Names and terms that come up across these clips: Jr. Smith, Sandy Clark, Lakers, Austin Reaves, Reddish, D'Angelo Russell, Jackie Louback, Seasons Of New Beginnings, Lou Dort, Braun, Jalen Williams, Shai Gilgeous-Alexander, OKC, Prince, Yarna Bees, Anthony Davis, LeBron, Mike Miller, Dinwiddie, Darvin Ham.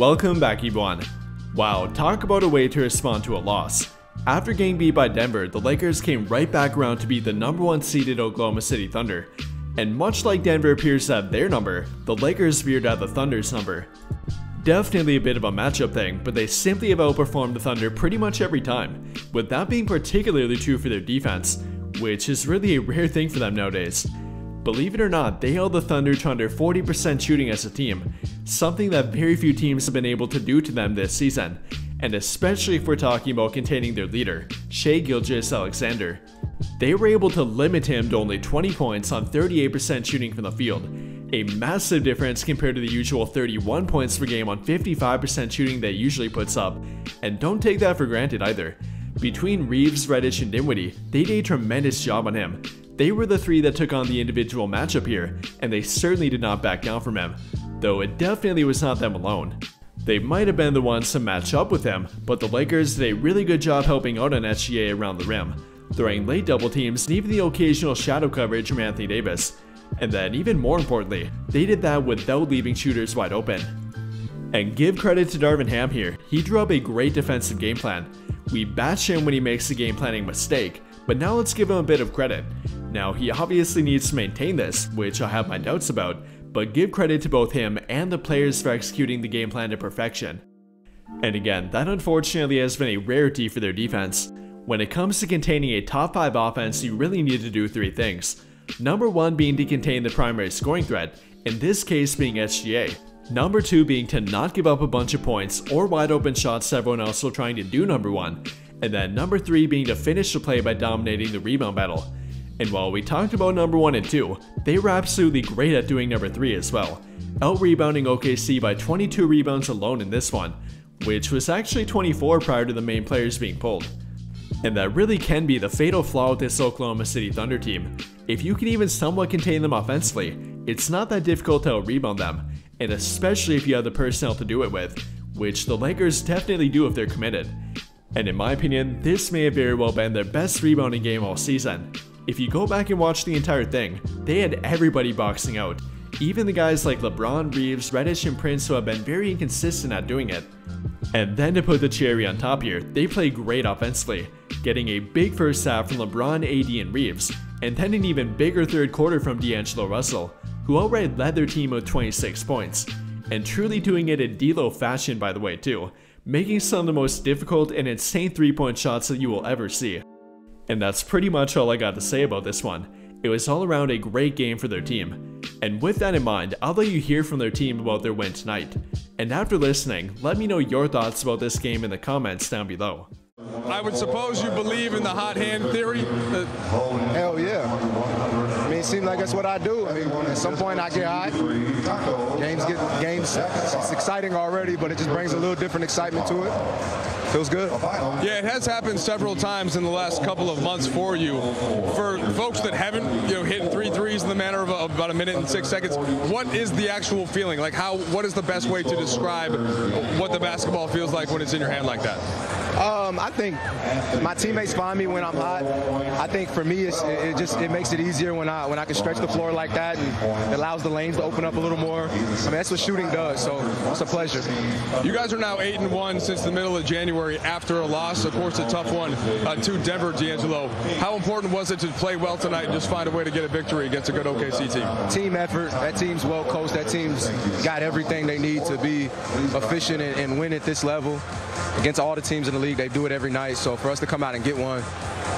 Welcome back, everyone. Wow, talk about a way to respond to a loss. After getting beat by Denver, the Lakers came right back around to beat the #1 seeded Oklahoma City Thunder. And much like Denver appears to have their number, the Lakers veered out the Thunder's number. Definitely a bit of a matchup thing, but they simply have outperformed the Thunder pretty much every time, with that being particularly true for their defense, which is really a rare thing for them nowadays. Believe it or not, they held the Thunder to under 40% shooting as a team, something that very few teams have been able to do to them this season, and especially if we're talking about containing their leader, Shai Gilgeous-Alexander. They were able to limit him to only 20 points on 38% shooting from the field, a massive difference compared to the usual 31 points per game on 55% shooting that usually puts up, and don't take that for granted either. Between Reaves, Reddish, and Dinwiddie, they did a tremendous job on him. They were the three that took on the individual matchup here, and they certainly did not back down from him, though it definitely was not them alone. They might have been the ones to match up with him, but the Lakers did a really good job helping out on SGA around the rim, throwing late double teams and even the occasional shadow coverage from Anthony Davis. And then even more importantly, they did that without leaving shooters wide open. And give credit to Darvin Ham here, he drew up a great defensive game plan. We bash him when he makes a game planning mistake, but now let's give him a bit of credit. Now he obviously needs to maintain this, which I have my doubts about, but give credit to both him and the players for executing the game plan to perfection. And again, that unfortunately has been a rarity for their defense. When it comes to containing a top 5 offense, you really need to do 3 things. Number 1 being to contain the primary scoring threat, in this case being SGA. Number 2 being to not give up a bunch of points or wide open shots everyone else will trying to do #1. And then number 3 being to finish the play by dominating the rebound battle. And while we talked about number 1 and 2, they were absolutely great at doing number 3 as well, out-rebounding OKC by 22 rebounds alone in this one, which was actually 24 prior to the main players being pulled. And that really can be the fatal flaw with this Oklahoma City Thunder team. If you can even somewhat contain them offensively, it's not that difficult to out-rebound them, and especially if you have the personnel to do it with, which the Lakers definitely do if they're committed. And in my opinion, this may have very well been their best rebounding game all season. If you go back and watch the entire thing, they had everybody boxing out, even the guys like LeBron, Reaves, Reddish, and Prince who have been very inconsistent at doing it. And then to put the cherry on top here, they play great offensively, getting a big first half from LeBron, AD, and Reaves, and then an even bigger third quarter from D'Angelo Russell, who outright led their team with 26 points, and truly doing it in D'Lo fashion by the way too, making some of the most difficult and insane 3-point shots that you will ever see. And that's pretty much all I got to say about this one. It was all around a great game for their team. And with that in mind, I'll let you hear from their team about their win tonight. And after listening, let me know your thoughts about this game in the comments down below. I would suppose you believe in the hot hand theory? Hell yeah. I mean, it seems like that's what I do. I mean, at some point I get hot. Games, it's exciting already, but it just brings a little different excitement to it. Feels good. Yeah, it has happened several times in the last couple of months for you. For folks that haven't, you know, hit 3 threes in the manner of about 1 minute and 6 seconds, what is the actual feeling? Like, what is the best way to describe what the basketball feels like when it's in your hand like that? I think my teammates find me when I'm hot. I think for me, it makes it easier when I can stretch the floor like that, and it allows the lanes to open up a little more. I mean, that's what shooting does, so it's a pleasure. You guys are now 8-1 since the middle of January after a loss. Of course, a tough one to Denver, D'Angelo. How important was it to play well tonight and just find a way to get a victory against a good OKC team? Team effort. That team's well coached. That team's got everything they need to be efficient and win at this level. Against all the teams in the league, they do it every night. So for us to come out and get one,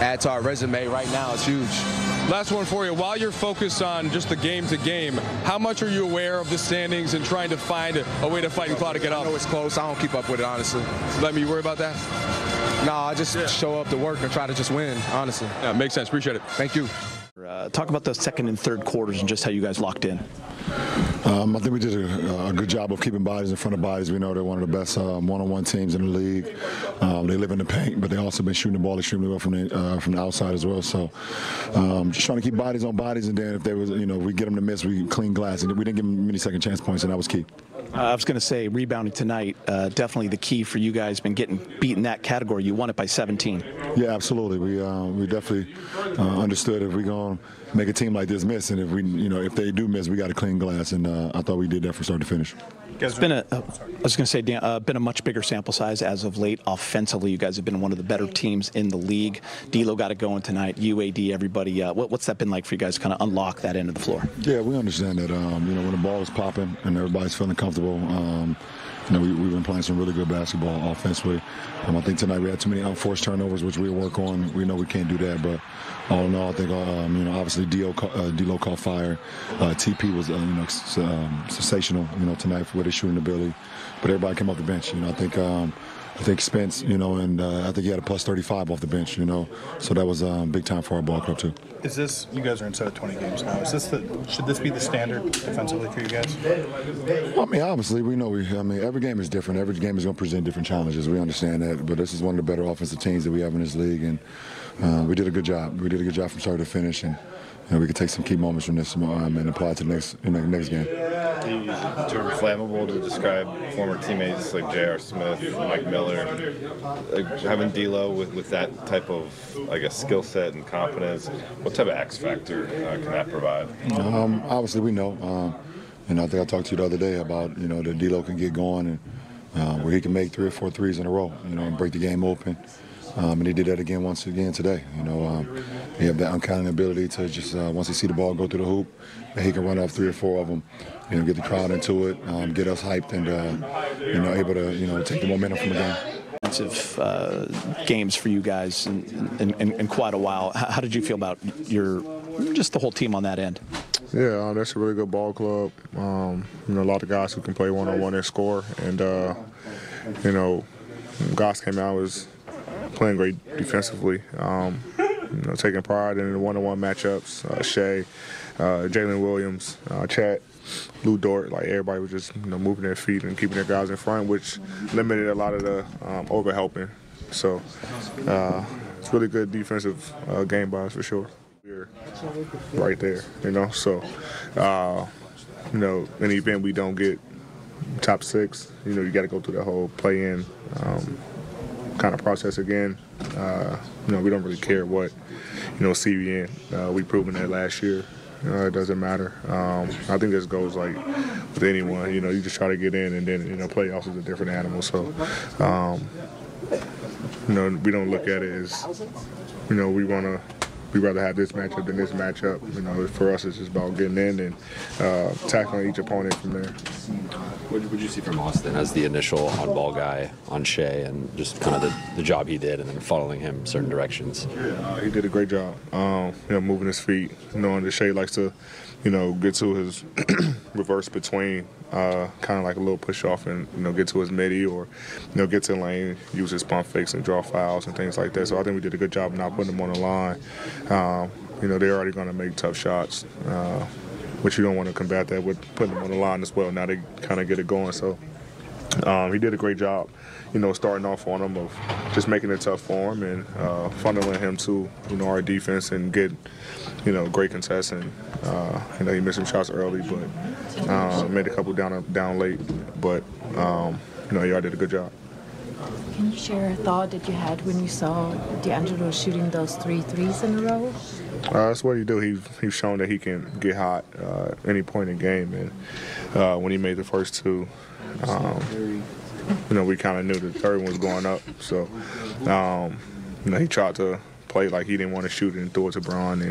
add to our resume right now, it's huge. Last one for you. While you're focused on just the game to game, how much are you aware of the standings and trying to find a way to fight and claw to get up? I know it's close. I don't keep up with it, honestly. Let me worry about that? No, I just show up to work and try to just win, honestly. Yeah, makes sense. Appreciate it. Thank you. Talk about the second and third quarters and just how you guys locked in. I think we did a good job of keeping bodies in front of bodies. We know they're one of the best one-on-one teams in the league. They live in the paint, but they also been shooting the ball extremely well from the outside as well. So just trying to keep bodies on bodies, and then if they was, you know, we get them to miss, we clean glass, and we didn't give them many second chance points, and that was key. I was going to say rebounding tonight, definitely the key for you guys. Been getting beat in that category. You won it by 17. Yeah, absolutely. We definitely understood if we're going to make a team like this miss, and if we, you know, if they do miss, we got to clean glass, and I thought we did that from start to finish. It's been a, been a much bigger sample size as of late. Offensively, you guys have been one of the better teams in the league. D'Lo got it going tonight. UAD, everybody. What's that been like for you guys? Kind of unlock that end of the floor. Yeah, we understand that. You know, when the ball is popping and everybody's feeling comfortable. You know, we've been playing some really good basketball offensively. I think tonight we had too many unforced turnovers, which we'll work on. We know we can't do that, but all in all, I think, you know, obviously D'Lo caught fire. TP was, you know, sensational, you know, tonight with his shooting ability. But everybody came off the bench. You know, I think Spence, you know, and I think he had a plus 35 off the bench, you know, so that was big time for our ball club too. Is this, you guys are in set of 20 games now, is this the, should this be the standard defensively for you guys? I mean, obviously, we know, every game is different. Every game is going to present different challenges. We understand that, but this is one of the better offensive teams that we have in this league, and we did a good job. We did a good job from start to finish, and you know, we could take some key moments from this and apply it to the next game. Too inflammable to describe former teammates like Jr. Smith, Mike Miller, having D'Lo with that type of, I guess, skill set and confidence. What type of X factor can that provide? Obviously, we know, and I think I talked to you the other day about, you know, that D'Lo can get going and where he can make 3 or 4 threes in a row, you know, and break the game open. And he did that once again today. You know, he have that uncommon ability to just once he see the ball go through the hoop, he can run off 3 or 4 of them. You know, get the crowd into it, get us hyped, and you know, able to take the momentum from the game. Games for you guys in quite a while. How did you feel about your just the whole team on that end? Yeah, that's a really good ball club. You know, a lot of guys who can play one-on-one and score, and you know, guys came out was playing great defensively, you know, taking pride in the one-on-one matchups. Shai, Jalen Williams, Chat, Lou Dort, like everybody was just moving their feet and keeping their guys in front, which limited a lot of the overhelping. So it's really good defensive game by us for sure. We're right there, you know. So you know, in the event we don't get top 6, you know, you got to go through that whole play-in. Kind of process again. You know, we don't really care what, you know, CBN. We've proven that last year. It doesn't matter. I think this goes like with anyone. You know, you just try to get in, and then, you know, playoffs is a different animal. So, you know, we don't look at it as, you know, we'd rather have this matchup than this matchup. You know, for us, it's just about getting in and tackling each opponent from there. What did you see from Austin as the initial on-ball guy on Shai, and just kind of the job he did, and then following him certain directions? He did a great job. You know, moving his feet, knowing that Shai likes to, you know, get to his reverse between, kind of like a little push off, and you know, get to his midi, or you know, get to the lane, use his pump fakes and draw fouls and things like that. So I think we did a good job not putting them on the line. You know, they're already going to make tough shots, but you don't want to combat that with putting them on the line as well. Now they kind of get it going. So he did a great job, you know, starting off on him of just making it tough for him, and funneling him to, you know, our defense and get, you know, great contests. And you know, he missed some shots early, but made a couple down late. But you know, y'all did a good job. Can you share a thought that you had when you saw D'Angelo shooting those 3 threes in a row? That's what he do. He's shown that he can get hot at any point in game, and when he made the first 2, you know, we kind of knew the third one was going up. So, you know, he tried to play like he didn't want to shoot and threw it to Braun. And